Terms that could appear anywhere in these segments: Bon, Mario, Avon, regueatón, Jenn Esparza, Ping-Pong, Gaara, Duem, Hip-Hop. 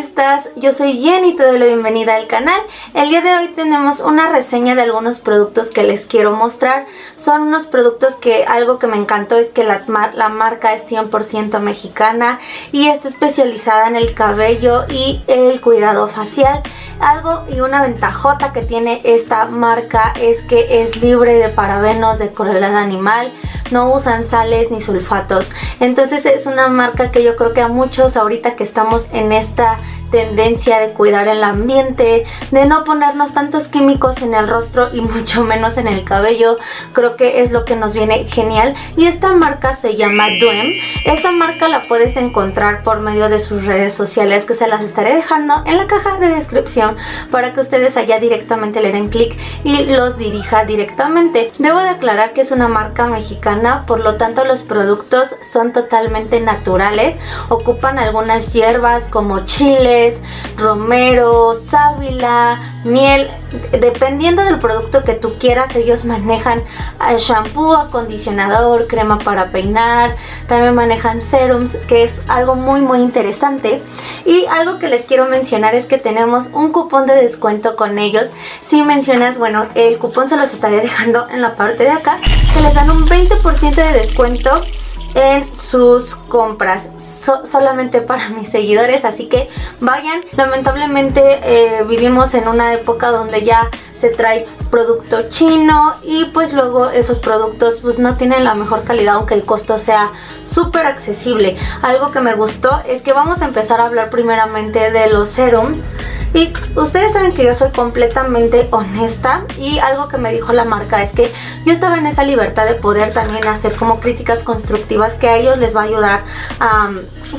estás? Yo soy Jenn y te doy la bienvenida al canal. El día de hoy tenemos una reseña de algunos productos que les quiero mostrar. Son unos productos que algo que me encantó es que la marca es 100% mexicana y está especializada en el cabello y el cuidado facial. Algo y una ventajota que tiene esta marca es que es libre de parabenos, de crueldad animal, no usan sales ni sulfatos. Entonces es una marca que yo creo que a muchos ahorita que estamos en esta tendencia de cuidar el ambiente, de no ponernos tantos químicos en el rostro y mucho menos en el cabello, creo que es lo que nos viene genial. Y esta marca se llama Duem. Esta marca la puedes encontrar por medio de sus redes sociales, que se las estaré dejando en la caja de descripción para que ustedes allá directamente le den clic y los dirija directamente. Debo de aclarar que es una marca mexicana, por lo tanto los productos son totalmente naturales, ocupan algunas hierbas como chile, romero, sábila, miel, dependiendo del producto que tú quieras. Ellos manejan shampoo, acondicionador, crema para peinar, también manejan serums, que es algo muy interesante. Y algo que les quiero mencionar es que tenemos un cupón de descuento con ellos. Si mencionas, bueno, el cupón se los estaré dejando en la parte de acá, que les dan un 20% de descuento en sus compras, solamente para mis seguidores, así que vayan. Lamentablemente vivimos en una época donde ya se trae producto chino y pues luego esos productos pues no tienen la mejor calidad, aunque el costo sea súper accesible. Algo que me gustó es que vamos a empezar a hablar primeramente de los serums. Y ustedes saben que yo soy completamente honesta, y algo que me dijo la marca es que yo estaba en esa libertad de poder también hacer como críticas constructivas que a ellos les va a ayudar a,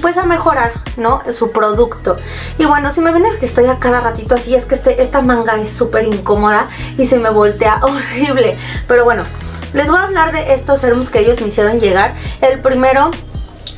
pues a mejorar, ¿no?, su producto. Y bueno, si me ven es que estoy a cada ratito así, es que esta manga es súper incómoda y se me voltea horrible. Pero bueno, les voy a hablar de estos serums que ellos me hicieron llegar. El primero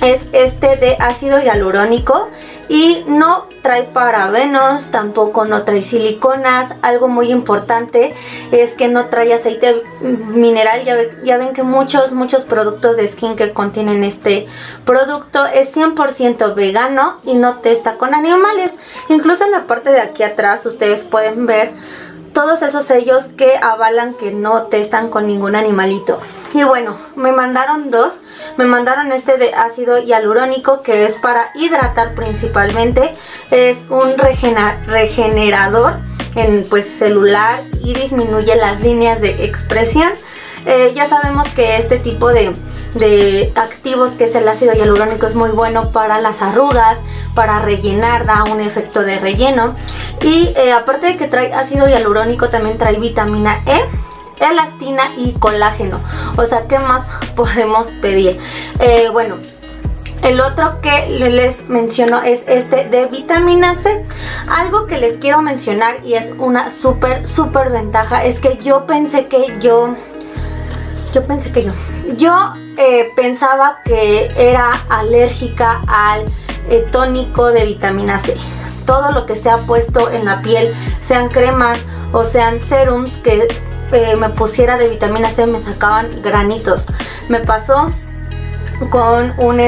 es este de ácido hialurónico. Y no trae parabenos, tampoco no trae siliconas. Algo muy importante es que no trae aceite mineral. Ya ven que muchos productos de skincare contienen este producto. Es 100% vegano y no testa con animales. Incluso en la parte de aquí atrás ustedes pueden ver todos esos sellos que avalan que no testan con ningún animalito. Y bueno, me mandaron dos. Me mandaron este de ácido hialurónico, que es para hidratar principalmente. Es un regenerador en pues celular y disminuye las líneas de expresión. Ya sabemos que este tipo de activos, que es el ácido hialurónico, es muy bueno para las arrugas, para rellenar, da un efecto de relleno. Y aparte de que trae ácido hialurónico, también trae vitamina E, elastina y colágeno. O sea, ¿qué más podemos pedir? Bueno, el otro que les menciono es este de vitamina C. Algo que les quiero mencionar, y es una súper ventaja, es que yo pensaba que era alérgica al tónico de vitamina C. Todo lo que se ha puesto en la piel, sean cremas o sean serums que me pusiera de vitamina C, me sacaban granitos. Me pasó con un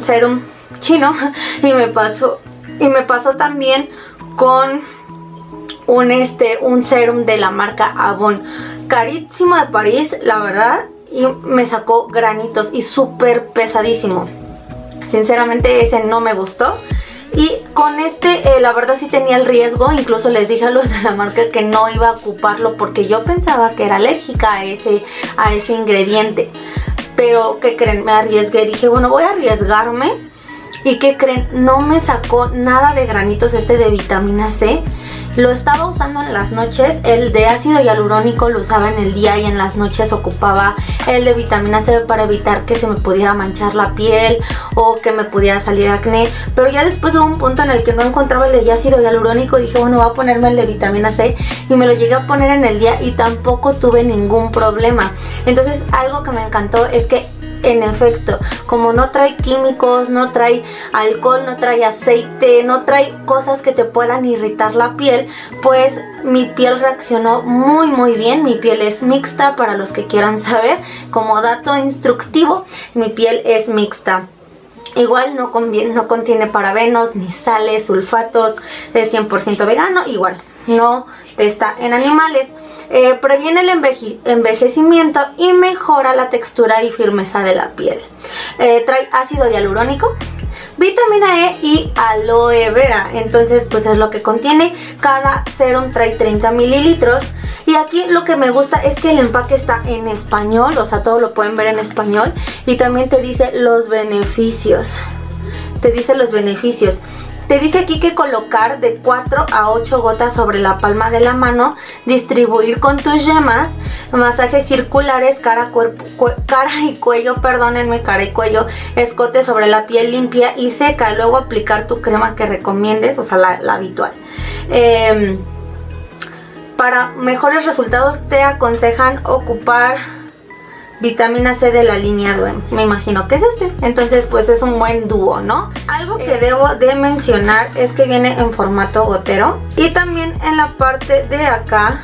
serum chino, y me pasó también con un serum de la marca Avon, carísimo de París, la verdad, y me sacó granitos y súper pesadísimo. Sinceramente ese no me gustó. Y con este la verdad sí tenía el riesgo. Incluso les dije a los de la marca que no iba a ocuparlo, porque yo pensaba que era alérgica a ese ingrediente. Pero ¿qué creen? Me arriesgué, dije bueno, voy a arriesgarme. ¿Y qué creen? No me sacó nada de granitos este de vitamina C. Lo estaba usando en las noches. El de ácido hialurónico lo usaba en el día, y en las noches ocupaba el de vitamina C para evitar que se me pudiera manchar la piel o que me pudiera salir acné. Pero ya después hubo un punto en el que no encontraba el de ácido hialurónico, y dije bueno, voy a ponerme el de vitamina C, y me lo llegué a poner en el día y tampoco tuve ningún problema. Entonces algo que me encantó es que en efecto, como no trae químicos, no trae alcohol, no trae aceite, no trae cosas que te puedan irritar la piel, pues mi piel reaccionó muy bien. Mi piel es mixta, para los que quieran saber, como dato instructivo, mi piel es mixta. Igual no contiene parabenos ni sales, sulfatos, es 100% vegano, igual no testa en animales. Previene el envejecimiento y mejora la textura y firmeza de la piel. Trae ácido hialurónico, vitamina E y aloe vera. Entonces pues es lo que contiene. Cada serum trae 30 mililitros. Y aquí lo que me gusta es que el empaque está en español. O sea, todo lo pueden ver en español. Y también te dice los beneficios. Te dice los beneficios. Te dice aquí que colocar de 4 a 8 gotas sobre la palma de la mano, distribuir con tus yemas, masajes circulares, cara y cuello, escote sobre la piel limpia y seca, luego aplicar tu crema que recomiendes, o sea la habitual. Para mejores resultados te aconsejan ocupar vitamina C de la línea Duem. Me imagino que es este. Entonces pues es un buen dúo, ¿no? Algo que debo de mencionar es que viene en formato gotero. Y también en la parte de acá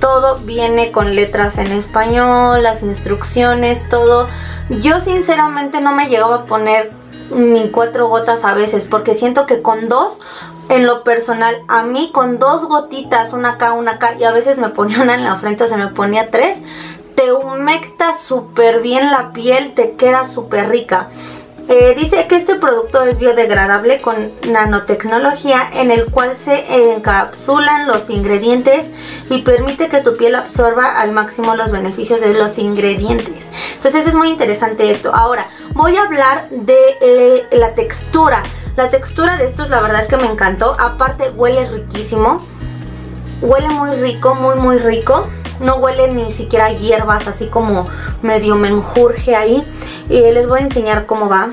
todo viene con letras en español, las instrucciones, todo. Yo sinceramente no me llegaba a poner ni 4 gotas a veces, porque siento que con 2, en lo personal, a mí con 2 gotitas, una acá, y a veces me ponía una en la frente o se me ponía 3, te humecta súper bien la piel, te queda súper rica. Dice que este producto es biodegradable con nanotecnología, en el cual se encapsulan los ingredientes y permite que tu piel absorba al máximo los beneficios de los ingredientes. Entonces es muy interesante esto. Ahora voy a hablar de la textura. La textura de estos, la verdad es que me encantó. Aparte huele riquísimo. Huele muy rico, muy rico. No huele ni siquiera a hierbas, así como medio menjurje ahí. Y les voy a enseñar cómo va,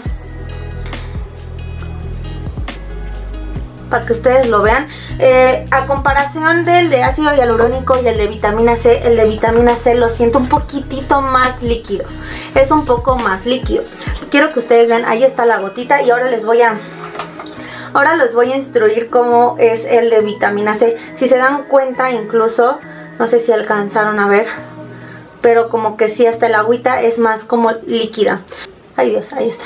para que ustedes lo vean. A comparación del de ácido hialurónico y el de vitamina C, el de vitamina C lo siento un poquitito más líquido. Es un poco más líquido. Quiero que ustedes vean, ahí está la gotita. Y ahora les voy a... ahora les voy a instruir cómo es el de vitamina C. Si se dan cuenta, incluso, no sé si alcanzaron a ver, pero como que sí, hasta el agüita es más como líquida. Ay Dios, ahí está.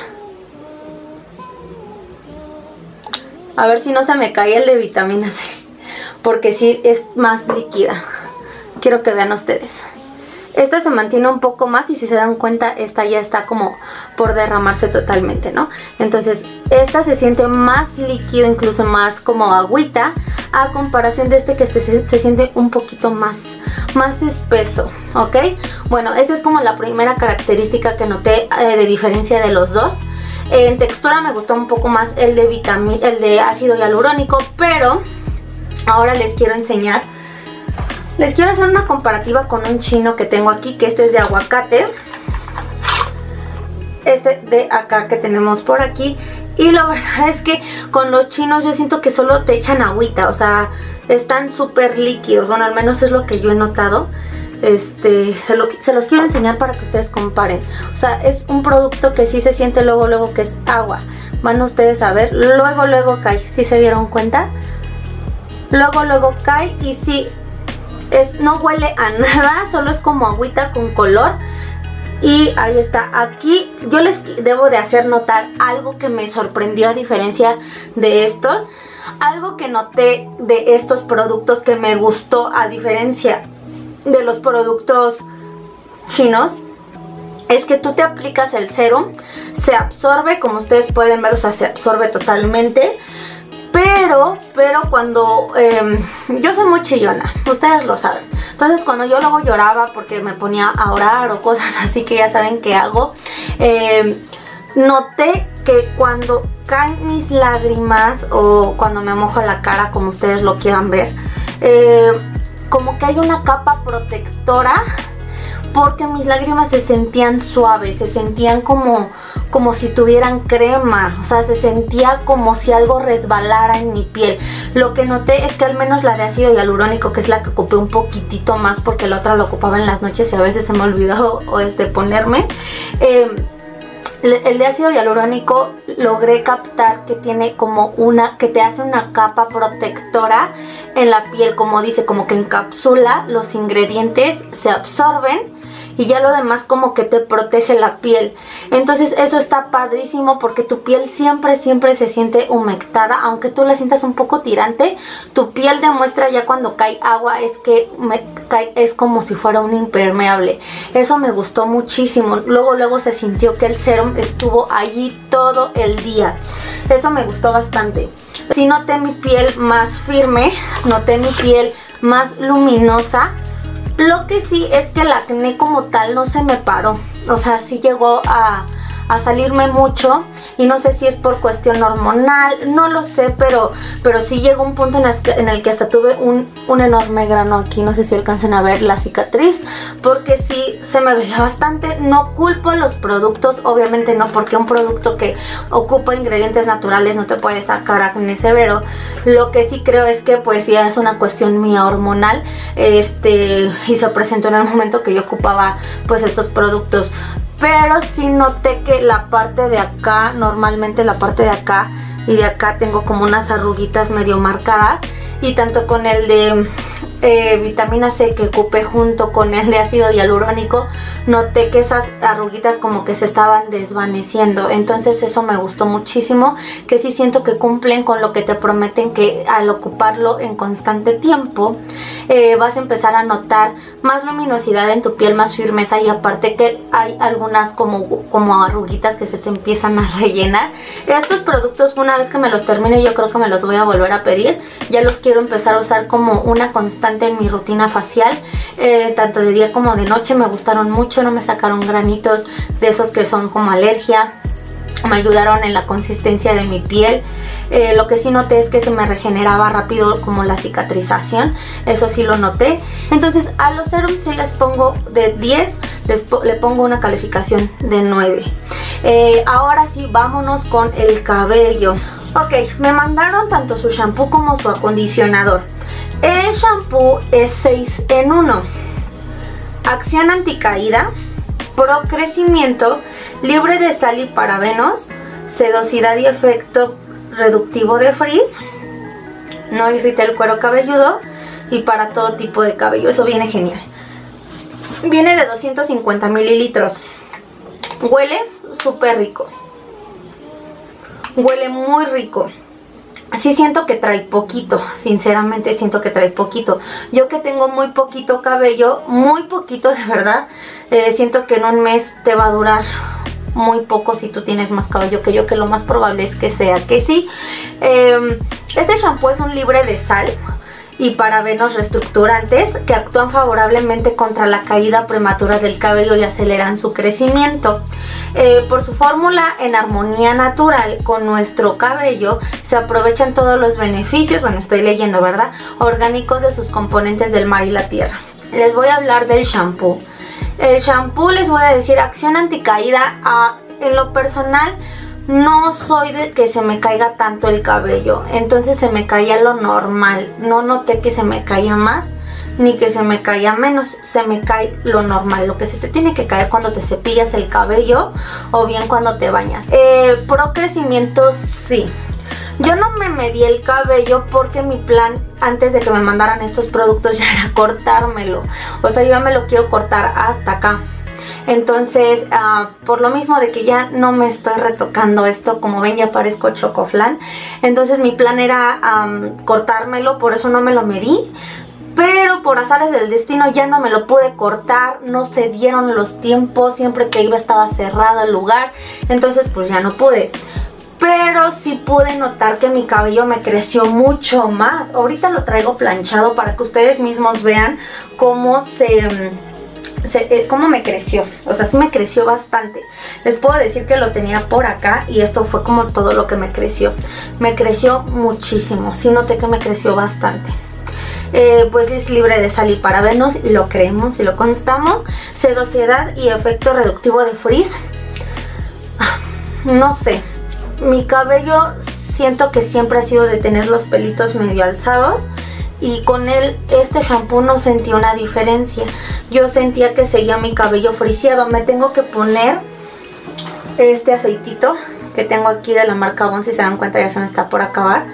A ver si no se me cae el de vitamina C, porque sí es más líquida. Quiero que vean ustedes. Esta se mantiene un poco más y si se dan cuenta, esta ya está como por derramarse totalmente, ¿no? Entonces, esta se siente más líquido, incluso más como agüita, a comparación de este que se siente un poquito más espeso, ¿ok? Bueno, esa es como la primera característica que noté de diferencia de los dos. En textura me gustó un poco más el de ácido hialurónico, pero ahora les quiero enseñar. Les quiero hacer una comparativa con un chino que tengo aquí, que este es de aguacate. Este de acá que tenemos por aquí. Y la verdad es que con los chinos yo siento que solo te echan agüita. O sea, están súper líquidos. Bueno, al menos es lo que yo he notado. Se los quiero enseñar para que ustedes comparen. O sea, es un producto que sí se siente luego que es agua. Van ustedes a ver, luego cae. ¿Sí se dieron cuenta? Luego cae y sí... no huele a nada, solo es como agüita con color. Y ahí está. Aquí yo les debo de hacer notar algo que me sorprendió a diferencia de estos. Algo que noté de estos productos que me gustó a diferencia de los productos chinos, es que tú te aplicas el serum, se absorbe, como ustedes pueden ver, o sea, se absorbe totalmente. Pero cuando... yo soy muy chillona, ustedes lo saben. Entonces cuando yo luego lloraba porque me ponía a orar o cosas así que ya saben que hago, noté que cuando caen mis lágrimas o cuando me mojo la cara, como ustedes lo quieran ver, como que hay una capa protectora, porque mis lágrimas se sentían suaves, se sentían como si tuvieran crema. O sea, se sentía como si algo resbalara en mi piel. Lo que noté es que al menos la de ácido hialurónico, que es la que ocupé un poquitito más, porque la otra la ocupaba en las noches y a veces se me olvidó ponerme. El de ácido hialurónico logré captar que tiene como que te hace una capa protectora en la piel, como dice, como que encapsula los ingredientes, se absorben y ya lo demás como que te protege la piel. Entonces eso está padrísimo porque tu piel siempre, siempre se siente humectada. Aunque tú la sientas un poco tirante, tu piel demuestra ya cuando cae agua es que es como si fuera un impermeable. Eso me gustó muchísimo. Luego, luego se sintió que el serum estuvo allí todo el día. Eso me gustó bastante. Sí noté mi piel más firme, noté mi piel más luminosa. Lo que sí es que el acné como tal no se me paró, o sea, sí llegó a salirme mucho y no sé si es por cuestión hormonal, no lo sé, pero sí llegó un punto en el que hasta tuve un enorme grano aquí, no sé si alcancen a ver la cicatriz, porque sí se me veía bastante. No culpo los productos, obviamente no, porque un producto que ocupa ingredientes naturales no te puede sacar acné severo. Lo que sí creo es que pues ya es una cuestión mía hormonal, y se presentó en el momento que yo ocupaba pues estos productos. Pero sí noté que la parte de acá, normalmente la parte de acá y de acá tengo como unas arruguitas medio marcadas. Y tanto con el de vitamina C que ocupé junto con el de ácido hialurónico, noté que esas arruguitas como que se estaban desvaneciendo. Entonces eso me gustó muchísimo, que sí siento que cumplen con lo que te prometen, que al ocuparlo en constante tiempo vas a empezar a notar más luminosidad en tu piel, más firmeza, y aparte que hay algunas como arruguitas que se te empiezan a rellenar. Estos productos, una vez que me los termine, yo creo que me los voy a volver a pedir. Ya los quiero empezar a usar como una constante en mi rutina facial, tanto de día como de noche. Me gustaron mucho, no me sacaron granitos de esos que son como alergia, me ayudaron en la consistencia de mi piel. Lo que sí noté es que se me regeneraba rápido como la cicatrización, eso sí lo noté. Entonces a los serums sí les pongo de 10, le pongo una calificación de 9. Ahora sí, vámonos con el cabello. Ok, me mandaron tanto su shampoo como su acondicionador. El shampoo es 6 en 1. Acción anticaída, pro crecimiento, libre de sal y parabenos, sedosidad y efecto reductivo de frizz, no irrita el cuero cabelludo y para todo tipo de cabello. Eso viene genial. Viene de 250 mililitros. Huele súper rico. Huele muy rico. Sí siento que trae poquito, sinceramente siento que trae poquito. Yo que tengo muy poquito cabello, muy poquito de verdad, siento que en un mes te va a durar muy poco si tú tienes más cabello que yo, que lo más probable es que sea que sí. Este shampoo es un libre de sal y parabenos reestructurantes que actúan favorablemente contra la caída prematura del cabello y aceleran su crecimiento. Por su fórmula en armonía natural con nuestro cabello, se aprovechan todos los beneficios, bueno, estoy leyendo, ¿verdad?, orgánicos de sus componentes del mar y la tierra. Les voy a hablar del shampoo. El shampoo, les voy a decir, acción anticaída. En lo personal, no soy de que se me caiga tanto el cabello, entonces se me caía lo normal. No noté que se me caía más ni que se me caía menos, se me cae lo normal, lo que se te tiene que caer cuando te cepillas el cabello o bien cuando te bañas. Pro crecimiento, sí. Yo no me medí el cabello porque mi plan antes de que me mandaran estos productos ya era cortármelo. O sea, yo ya me lo quiero cortar hasta acá. Entonces, por lo mismo de que ya no me estoy retocando esto, como ven ya parezco chocoflan. Entonces mi plan era cortármelo, por eso no me lo medí. Pero por azares del destino ya no me lo pude cortar, no se dieron los tiempos, siempre que iba estaba cerrado el lugar. Entonces pues ya no pude. Pero sí pude notar que mi cabello me creció mucho más. Ahorita lo traigo planchado para que ustedes mismos vean cómo me creció. O sea, sí me creció bastante. Les puedo decir que lo tenía por acá y esto fue como todo lo que me creció. Me creció muchísimo, sí noté que me creció bastante. Pues es libre de sal y parabenos y lo creemos y lo constamos. Sedosidad y efecto reductivo de frizz. No sé, mi cabello siento que siempre ha sido de tener los pelitos medio alzados. Y con este shampoo no sentí una diferencia. Yo sentía que seguía mi cabello friseado. Me tengo que poner este aceitito que tengo aquí de la marca Bon. Si se dan cuenta, ya se me está por acabar.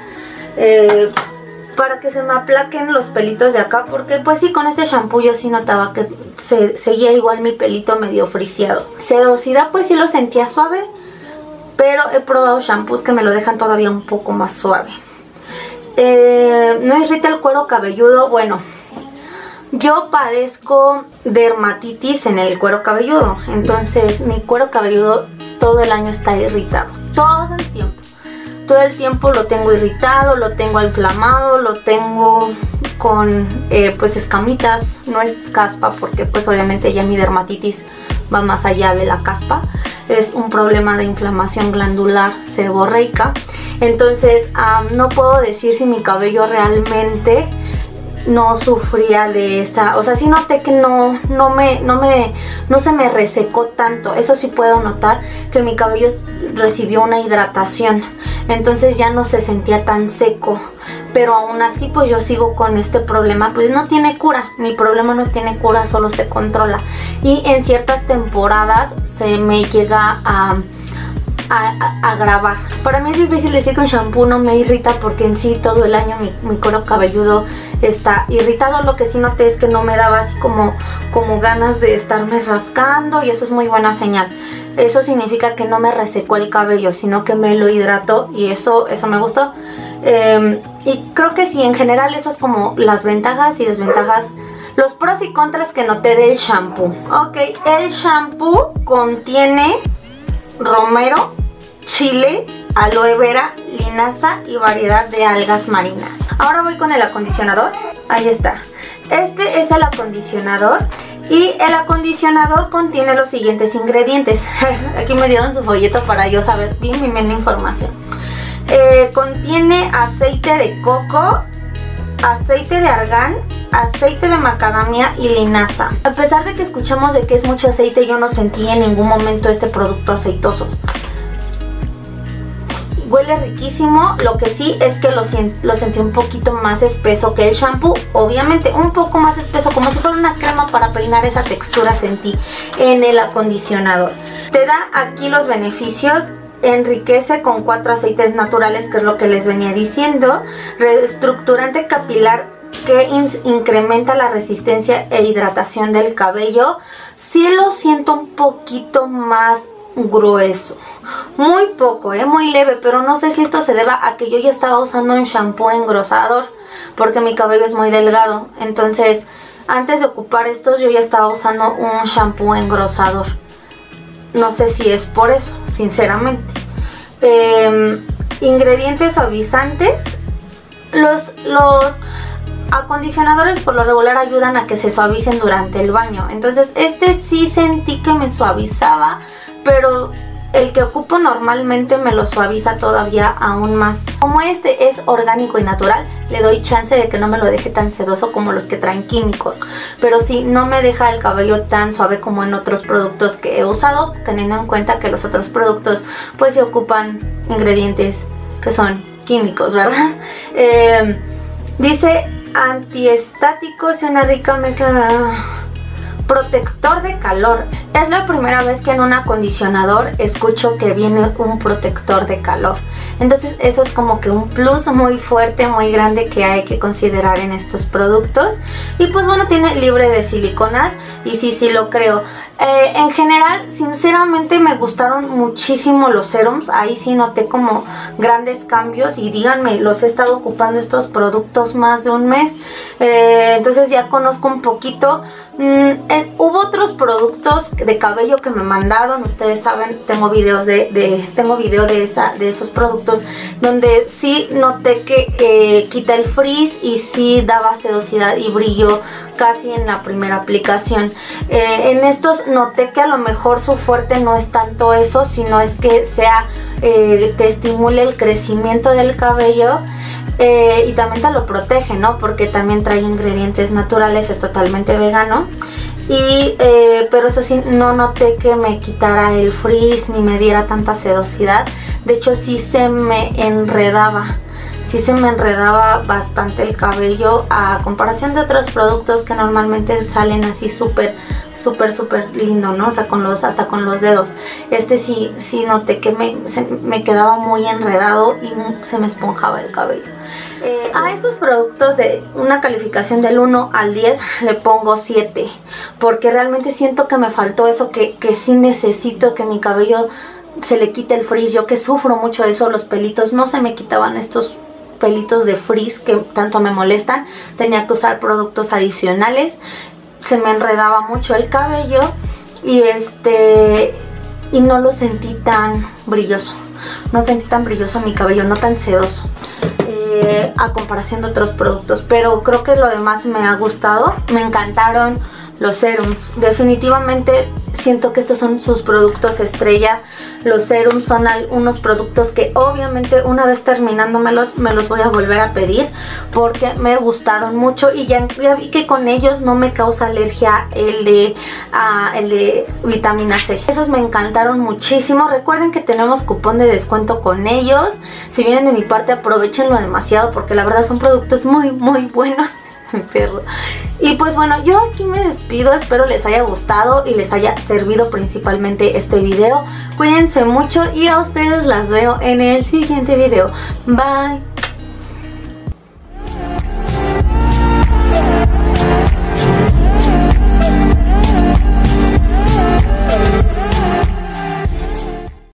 para que se me aplaquen los pelitos de acá, porque pues sí, con este shampoo yo sí notaba que se seguía igual mi pelito medio friseado. Sedosidad pues sí lo sentía suave, pero he probado shampoos que me lo dejan todavía un poco más suave. No irrita el cuero cabelludo. Bueno, yo padezco dermatitis en el cuero cabelludo, entonces mi cuero cabelludo todo el año está irritado, todo el tiempo. Todo el tiempo lo tengo irritado, lo tengo inflamado, lo tengo con pues escamitas, no es caspa porque pues obviamente ya mi dermatitis va más allá de la caspa. Es un problema de inflamación glandular seborreica, entonces no puedo decir si mi cabello realmente no sufría de esa, o sea, sí noté que no se me resecó tanto. Eso sí puedo notar que mi cabello recibió una hidratación, entonces ya no se sentía tan seco, pero aún así pues yo sigo con este problema, pues no tiene cura, mi problema no tiene cura, solo se controla, y en ciertas temporadas se me llega a agravar. Para mí es difícil decir que un shampoo no me irrita porque en sí todo el año mi cuero cabelludo está irritado. Lo que sí noté es que no me daba así como ganas de estarme rascando, y eso es muy buena señal. Eso significa que no me resecó el cabello, sino que me lo hidrató, y eso me gustó. Y creo que sí, en general eso es como las ventajas y desventajas, los pros y contras que noté del shampoo. Ok, el shampoo contiene romero, chile, aloe vera, linaza y variedad de algas marinas. Ahora voy con el acondicionador. Ahí está. Este es el acondicionador, y el acondicionador contiene los siguientes ingredientes. Aquí me dieron su folleto para yo saber bien la información. Contiene aceite de coco, aceite de argán, aceite de macadamia y linaza. A pesar de que escuchamos de que es mucho aceite, yo no sentí en ningún momento este producto aceitoso. Huele riquísimo, lo que sí es que lo sentí un poquito más espeso que el shampoo. Obviamente un poco más espeso, como si fuera una crema para peinar, esa textura sentí en el acondicionador. Te da aquí los beneficios. Enriquece con 4 aceites naturales, que es lo que les venía diciendo. Reestructurante capilar que incrementa la resistencia e hidratación del cabello. Sí lo siento un poquito más grueso, muy poco, muy leve, pero no sé si esto se deba a que yo ya estaba usando un shampoo engrosador, porque mi cabello es muy delgado, entonces antes de ocupar estos yo ya estaba usando un shampoo engrosador. No sé si es por eso, sinceramente. Ingredientes suavizantes. Los acondicionadores por lo regular ayudan a que se suavicen durante el baño, entonces este sí sentí que me suavizaba, pero el que ocupo normalmente me lo suaviza todavía aún más. Como este es orgánico y natural, le doy chance de que no me lo deje tan sedoso como los que traen químicos, pero sí no me deja el cabello tan suave como en otros productos que he usado, teniendo en cuenta que los otros productos pues se ocupan ingredientes que son químicos, ¿verdad? Dice antiestáticos y una rica mezcla. Protector de calor. Es la primera vez que en un acondicionador escucho que viene un protector de calor. Entonces eso es como que un plus muy fuerte, muy grande, que hay que considerar en estos productos. Y pues bueno, tiene libre de siliconas, y sí lo creo. En general, sinceramente me gustaron muchísimo los serums. Ahí sí noté como grandes cambios, y díganme, los he estado ocupando estos productos más de un mes, entonces ya conozco un poquito. Hubo otros productos de cabello que me mandaron, ustedes saben, tengo videos tengo video de esos productos, donde sí noté que quita el frizz y sí daba sedosidad y brillo casi en la primera aplicación. En estos noté que a lo mejor su fuerte no es tanto eso, sino es que te estimule el crecimiento del cabello. Y también te lo protege, ¿no? Porque también trae ingredientes naturales, es totalmente vegano. Y, pero eso sí, no noté que me quitara el frizz ni me diera tanta sedosidad. De hecho, sí se me enredaba. sí se me enredaba bastante el cabello a comparación de otros productos que normalmente salen así súper lindo, ¿no? O sea, con los, hasta con los dedos. Este sí noté que me quedaba muy enredado y se me esponjaba el cabello. A estos productos de una calificación del 1 al 10 le pongo 7, porque realmente siento que me faltó eso, que sí necesito que mi cabello se le quite el frizz. Yo que sufro mucho de eso, los pelitos, no se me quitaban estos pelitos de frizz que tanto me molestan. Tenía que usar productos adicionales. Se me enredaba mucho el cabello y y no lo sentí tan brilloso, no sentí tan brilloso mi cabello, no tan sedoso, a comparación de otros productos. Pero creo que lo demás me ha gustado. Me encantaron los serums, definitivamente siento que estos son sus productos estrella. Los serums son unos productos que obviamente una vez terminándomelos me los voy a volver a pedir, porque me gustaron mucho y ya vi que con ellos no me causa alergia el de vitamina C. Esos me encantaron muchísimo. Recuerden que tenemos cupón de descuento con ellos. Si vienen de mi parte, aprovechenlo demasiado, porque la verdad son productos muy buenos. Perro. Y pues bueno, yo aquí me despido, espero les haya gustado y les haya servido principalmente este video. Cuídense mucho y a ustedes las veo en el siguiente video. Bye.